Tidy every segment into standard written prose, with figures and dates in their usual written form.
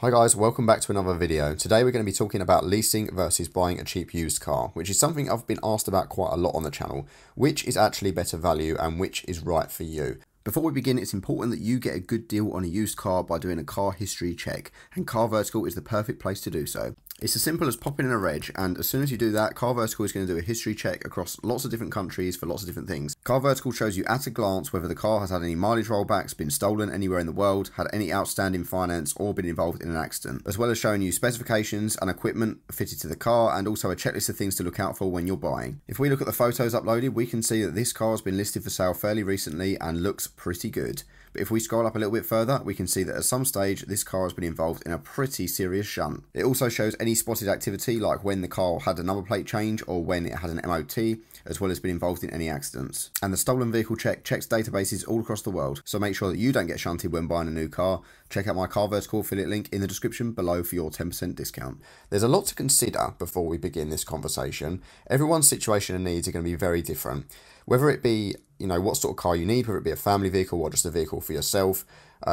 Hi guys, welcome back to another video. Today we're going to be talking about leasing versus buying a cheap used car, which is something I've been asked about quite a lot on the channel. Which is actually better value and which is right for you? Before we begin, it's important that you get a good deal on a used car by doing a car history check, and CarVertical is the perfect place to do so. It's as simple as popping in a reg, and as soon as you do that, CarVertical is going to do a history check across lots of different countries for lots of different things. CarVertical shows you at a glance whether the car has had any mileage rollbacks, been stolen anywhere in the world, had any outstanding finance, or been involved in an accident, as well as showing you specifications and equipment fitted to the car, and also a checklist of things to look out for when you're buying. If we look at the photos uploaded, we can see that this car has been listed for sale fairly recently and looks pretty good. But if we scroll up a little bit further, we can see that at some stage this car has been involved in a pretty serious shunt. It also shows any spotted activity, like when the car had a number plate change or when it had an MOT, as well as been involved in any accidents. And the stolen vehicle check checks databases all across the world, so make sure that you don't get shunted when buying a new car. Check out my CarVertical affiliate link in the description below for your 10% discount. There's a lot to consider before we begin this conversation. Everyone's situation and needs are going to be very different, whether it be what sort of car you need, whether it be a family vehicle or just a vehicle for yourself,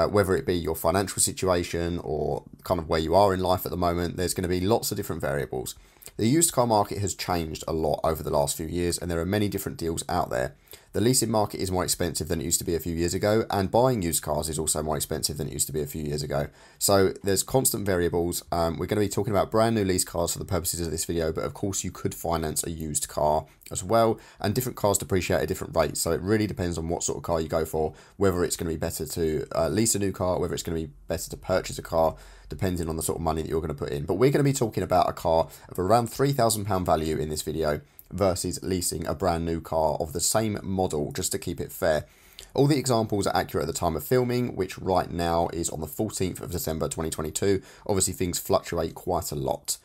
whether it be your financial situation or kind of where you are in life at the moment. There's going to be lots of different variables. The used car market has changed a lot over the last few years, and there are many different deals out there. The leasing market is more expensive than it used to be a few years ago, and buying used cars is also more expensive than it used to be a few years ago. So there's constant variables. We're going to be talking about brand new lease cars for the purposes of this video, but of course you could finance a used car as well, and different cars depreciate at different rates. So it really depends on what sort of car you go for, whether it's going to be better to lease a new car, whether it's going to be better to purchase a car, depending on the sort of money that you're going to put in. But we're going to be talking about a car of around £3,000 value in this video versus leasing a brand new car of the same model, just to keep it fair. All the examples are accurate at the time of filming, which right now is on the 14th of December 2022. Obviously things fluctuate quite a lot,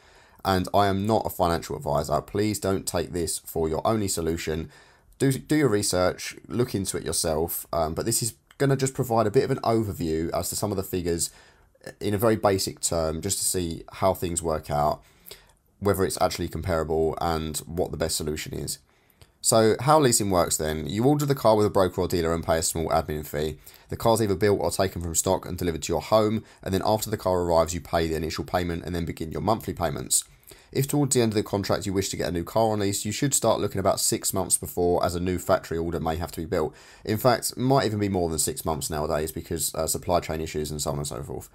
and I am not a financial advisor. Please don't take this for your only solution. Do your research, look into it yourself, but this is going to just provide a bit of an overview as to some of the figures in a very basic term, just to see how things work out, whether it's actually comparable and what the best solution is. So how leasing works then. You order the car with a broker or dealer and pay a small admin fee. The car's either built or taken from stock and delivered to your home, and then after the car arrives you pay the initial payment and then begin your monthly payments. If towards the end of the contract you wish to get a new car on lease, you should start looking about 6 months before, as a new factory order may have to be built. In fact, it might even be more than 6 months nowadays because supply chain issues and so on and so forth.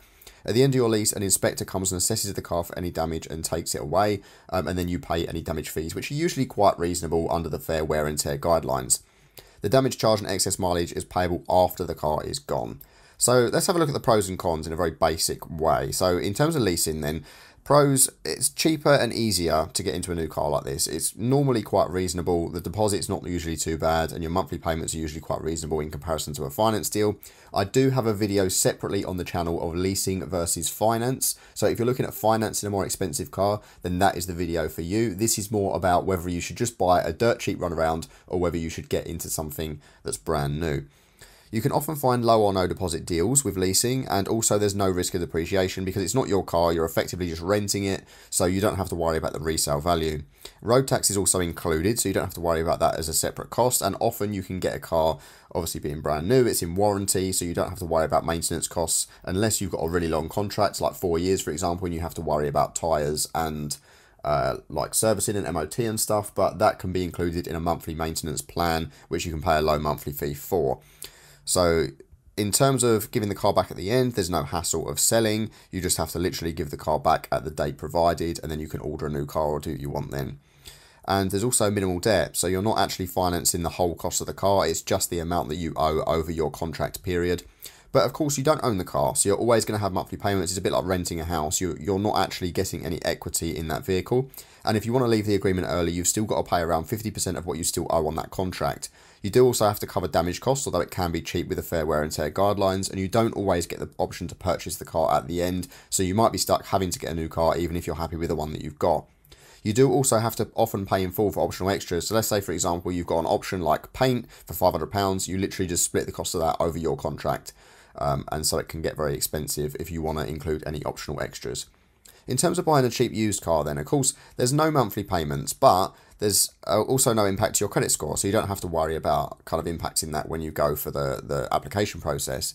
At the end of your lease, an inspector comes and assesses the car for any damage and takes it away, and then you pay any damage fees, which are usually quite reasonable under the fair wear and tear guidelines. The damage charge and excess mileage is payable after the car is gone. So let's have a look at the pros and cons in a very basic way. So in terms of leasing then, pros, it's cheaper and easier to get into a new car like this. It's normally quite reasonable. The deposit's not usually too bad, and your monthly payments are usually quite reasonable in comparison to a finance deal. I do have a video separately on the channel of leasing versus finance. So if you're looking at financing a more expensive car, then that is the video for you. This is more about whether you should just buy a dirt cheap runaround or whether you should get into something that's brand new. You can often find low or no deposit deals with leasing, and also there's no risk of depreciation because it's not your car, you're effectively just renting it, so you don't have to worry about the resale value. Road tax is also included, so you don't have to worry about that as a separate cost, and often you can get a car, obviously being brand new, it's in warranty, so you don't have to worry about maintenance costs unless you've got a really long contract, like 4 years for example, and you have to worry about tyres and like servicing and MOT and stuff, but that can be included in a monthly maintenance plan, which you can pay a low monthly fee for. So in terms of giving the car back at the end, there's no hassle of selling. You just have to literally give the car back at the date provided, and then you can order a new car or do what you want then. And there's also minimal debt, so you're not actually financing the whole cost of the car, it's just the amount that you owe over your contract period. But of course you don't own the car, so you're always going to have monthly payments. It's a bit like renting a house, you're not actually getting any equity in that vehicle. And if you want to leave the agreement early, you've still got to pay around 50% of what you still owe on that contract. You do also have to cover damage costs, although it can be cheap with the fair wear and tear guidelines, and you don't always get the option to purchase the car at the end, so you might be stuck having to get a new car even if you're happy with the one that you've got. You do also have to often pay in full for optional extras, so let's say for example you've got an option like paint for £500, you literally just split the cost of that over your contract, and so it can get very expensive if you want to include any optional extras. In terms of buying a cheap used car then, of course, there's no monthly payments, but there's also no impact to your credit score, so you don't have to worry about kind of impacting that when you go for the application process.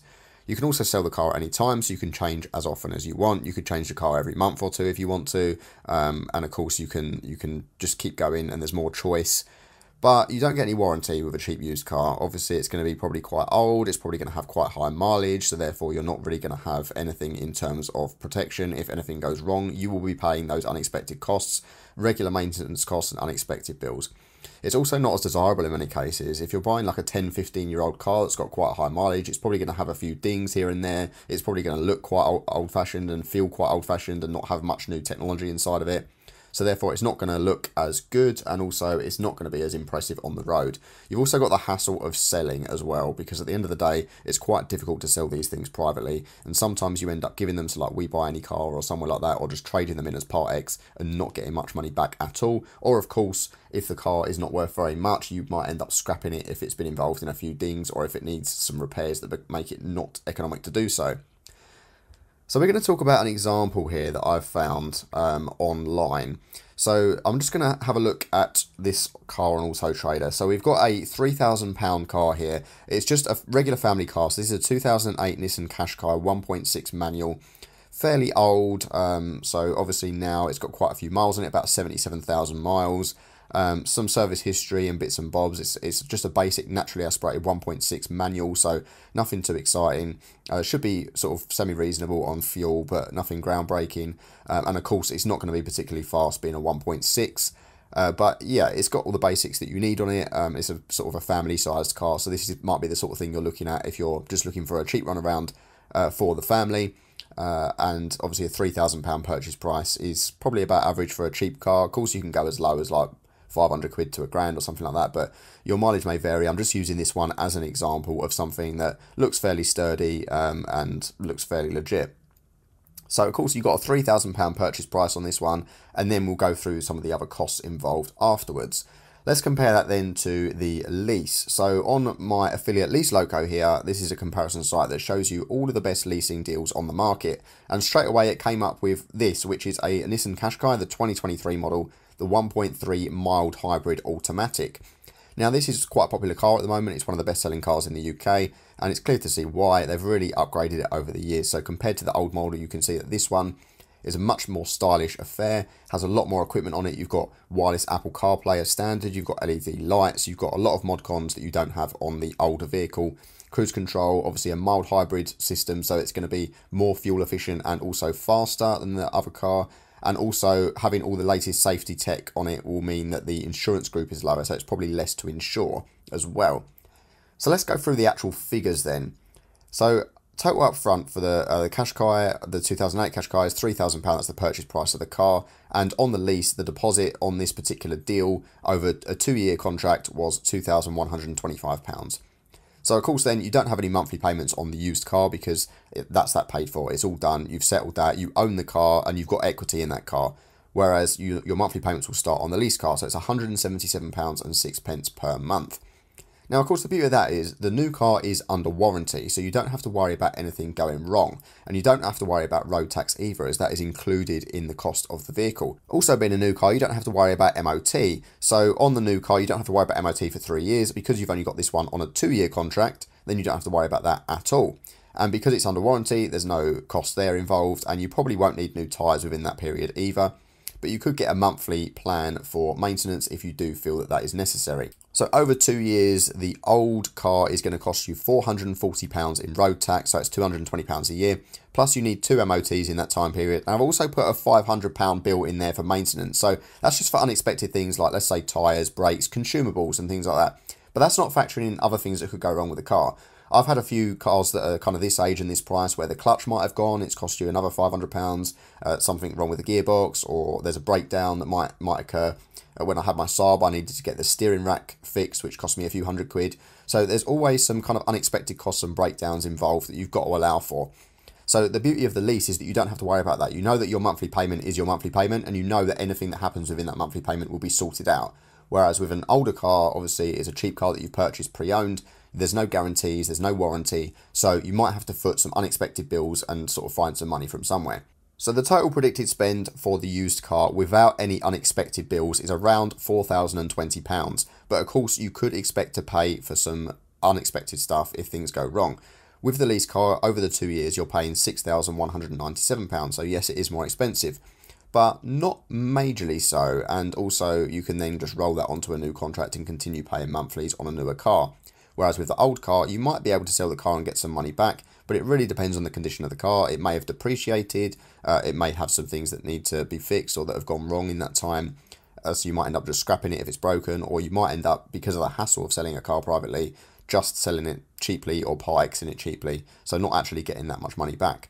You can also sell the car at any time, so you can change as often as you want. You could change the car every month or two if you want to, and of course you can just keep going, and there's more choice. But you don't get any warranty with a cheap used car. Obviously, it's going to be probably quite old. It's probably going to have quite high mileage. So therefore, you're not really going to have anything in terms of protection. If anything goes wrong, you will be paying those unexpected costs, regular maintenance costs and unexpected bills. It's also not as desirable in many cases. If you're buying like a 10, 15-year-old car that's got quite high mileage, it's probably going to have a few dings here and there. It's probably going to look quite old-fashioned and feel quite old-fashioned and not have much new technology inside of it. So therefore, it's not going to look as good, and also it's not going to be as impressive on the road. You've also got the hassle of selling as well, because at the end of the day, it's quite difficult to sell these things privately, and sometimes you end up giving them to like We Buy Any Car or somewhere like that, or just trading them in as Part X and not getting much money back at all. Or of course, if the car is not worth very much, you might end up scrapping it if it's been involved in a few dings or if it needs some repairs that make it not economic to do so. So we're going to talk about an example here that I've found online. So I'm just going to have a look at this car on Autotrader. So we've got a £3,000 car here. It's just a regular family car. So this is a 2008 Nissan Qashqai 1.6 manual. Fairly old. So obviously now it's got quite a few miles on it, about 77,000 miles. Some service history and bits and bobs. It's just a basic naturally aspirated 1.6 manual, so nothing too exciting. Should be sort of semi-reasonable on fuel, but nothing groundbreaking. And of course, it's not going to be particularly fast being a 1.6. But yeah, it's got all the basics that you need on it. It's a sort of a family-sized car, so this might be the sort of thing you're looking at if you're just looking for a cheap runaround for the family. And obviously a £3,000 purchase price is probably about average for a cheap car. Of course, you can go as low as like 500 quid to a grand or something like that, but your mileage may vary. I'm just using this one as an example of something that looks fairly sturdy and looks fairly legit. So of course you've got a £3,000 purchase price on this one, and then we'll go through some of the other costs involved afterwards. Let's compare that then to the lease. So on my affiliate LeaseLoco here, this is a comparison site that shows you all of the best leasing deals on the market. And straight away it came up with this, which is a Nissan Qashqai, the 2023 model, the 1.3 mild hybrid automatic. Now this is quite a popular car at the moment. It's one of the best selling cars in the UK, and it's clear to see why. They've really upgraded it over the years. So compared to the old model, you can see that this one is a much more stylish affair, has a lot more equipment on it. You've got wireless Apple CarPlay as standard, you've got LED lights, you've got a lot of mod cons that you don't have on the older vehicle. Cruise control, obviously a mild hybrid system, so it's going to be more fuel efficient and also faster than the other car. And also having all the latest safety tech on it will mean that the insurance group is lower, so it's probably less to insure as well. So let's go through the actual figures then. So total up front for the Qashqai, the 2008 Qashqai is £3,000, that's the purchase price of the car. And on the lease, the deposit on this particular deal over a 2-year contract was £2,125. So of course then you don't have any monthly payments on the used car, because that's that paid for, it's all done, you've settled that, you own the car and you've got equity in that car. Whereas your monthly payments will start on the lease car, so it's £177.06 per month. Now of course the beauty of that is the new car is under warranty, so you don't have to worry about anything going wrong, and you don't have to worry about road tax either, as that is included in the cost of the vehicle. Also being a new car, you don't have to worry about MOT, so on the new car you don't have to worry about MOT for 3 years, because you've only got this one on a 2-year contract, then you don't have to worry about that at all. And because it's under warranty, there's no cost there involved, and you probably won't need new tyres within that period either. But you could get a monthly plan for maintenance if you do feel that that is necessary. So over 2 years, the old car is going to cost you £440 in road tax, so it's £220 a year. Plus you need 2 MOTs in that time period. And I've also put a £500 bill in there for maintenance. So that's just for unexpected things like, let's say, tyres, brakes, consumables and things like that. But that's not factoring in other things that could go wrong with the car. I've had a few cars that are kind of this age and this price where the clutch might have gone, it's cost you another £500, something wrong with the gearbox, or there's a breakdown that might occur. When I had my Saab, I needed to get the steering rack fixed, which cost me a few £100. So there's always some kind of unexpected costs and breakdowns involved that you've got to allow for. So the beauty of the lease is that you don't have to worry about that. You know that your monthly payment is your monthly payment, and you know that anything that happens within that monthly payment will be sorted out. Whereas with an older car, obviously it's a cheap car that you've purchased pre-owned, there's no guarantees, there's no warranty, so you might have to foot some unexpected bills and sort of find some money from somewhere. So the total predicted spend for the used car without any unexpected bills is around £4,020, but of course you could expect to pay for some unexpected stuff if things go wrong. With the lease car, over the 2 years, you're paying £6,197. So yes, it is more expensive, but not majorly so. And also you can then just roll that onto a new contract and continue paying monthlies on a newer car. Whereas with the old car, you might be able to sell the car and get some money back, but it really depends on the condition of the car. It may have depreciated, it may have some things that need to be fixed or that have gone wrong in that time. So you might end up just scrapping it if it's broken, or you might end up, because of the hassle of selling a car privately, just selling it cheaply or part-exing it cheaply, so not actually getting that much money back.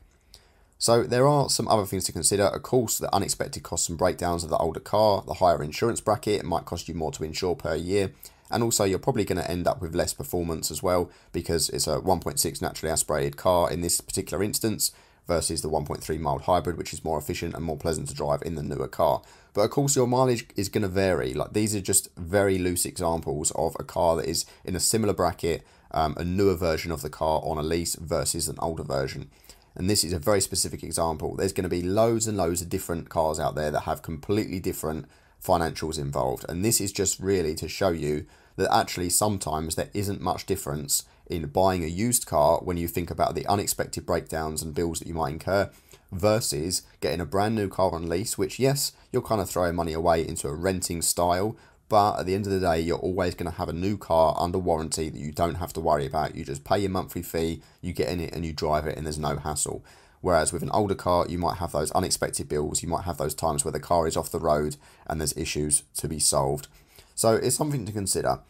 So there are some other things to consider. Of course, the unexpected costs and breakdowns of the older car, the higher insurance bracket, it might cost you more to insure per year, and also you're probably going to end up with less performance as well, because it's a 1.6 naturally aspirated car in this particular instance, versus the 1.3 mild hybrid, which is more efficient and more pleasant to drive in the newer car. But of course your mileage is going to vary. Like, these are just very loose examples of a car that is in a similar bracket, a newer version of the car on a lease versus an older version. And this is a very specific example. There's going to be loads and loads of different cars out there that have completely different financials involved. And this is just really to show you that actually sometimes there isn't much difference in buying a used car when you think about the unexpected breakdowns and bills that you might incur, versus getting a brand new car on lease, which yes, you're kind of throwing money away into a renting style, but at the end of the day, you're always going to have a new car under warranty that you don't have to worry about. You just pay your monthly fee, you get in it and you drive it, and there's no hassle. Whereas with an older car, you might have those unexpected bills, you might have those times where the car is off the road and there's issues to be solved. So it's something to consider.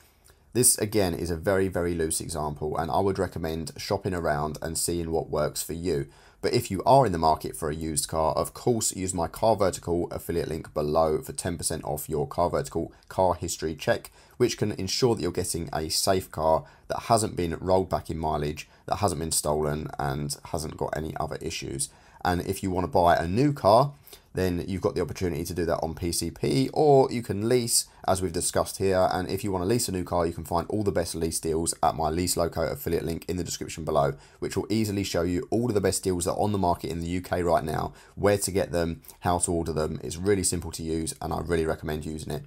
This again is a very, very loose example, and I would recommend shopping around and seeing what works for you. But if you are in the market for a used car, of course, use my CarVertical affiliate link below for 10% off your CarVertical car history check, which can ensure that you're getting a safe car that hasn't been rolled back in mileage, that hasn't been stolen and hasn't got any other issues. And if you want to buy a new car, then you've got the opportunity to do that on PCP, or you can lease, as we've discussed here. And if you want to lease a new car, you can find all the best lease deals at my LeaseLoco affiliate link in the description below, which will easily show you all of the best deals that are on the market in the UK right now, where to get them, how to order them. It's really simple to use, and I really recommend using it.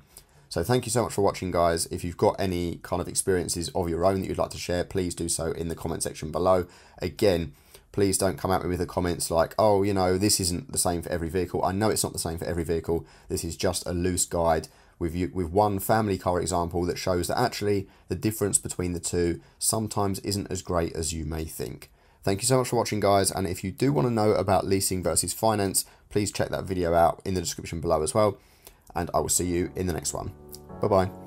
So thank you so much for watching, guys. If you've got any kind of experiences of your own that you'd like to share, please do so in the comment section below. Again, please don't come at me with the comments like, oh, you know, this isn't the same for every vehicle. I know it's not the same for every vehicle. This is just a loose guide with one family car example that shows that actually the difference between the two sometimes isn't as great as you may think. Thank you so much for watching, guys. And if you do want to know about leasing versus finance, please check that video out in the description below as well. And I will see you in the next one. Bye-bye.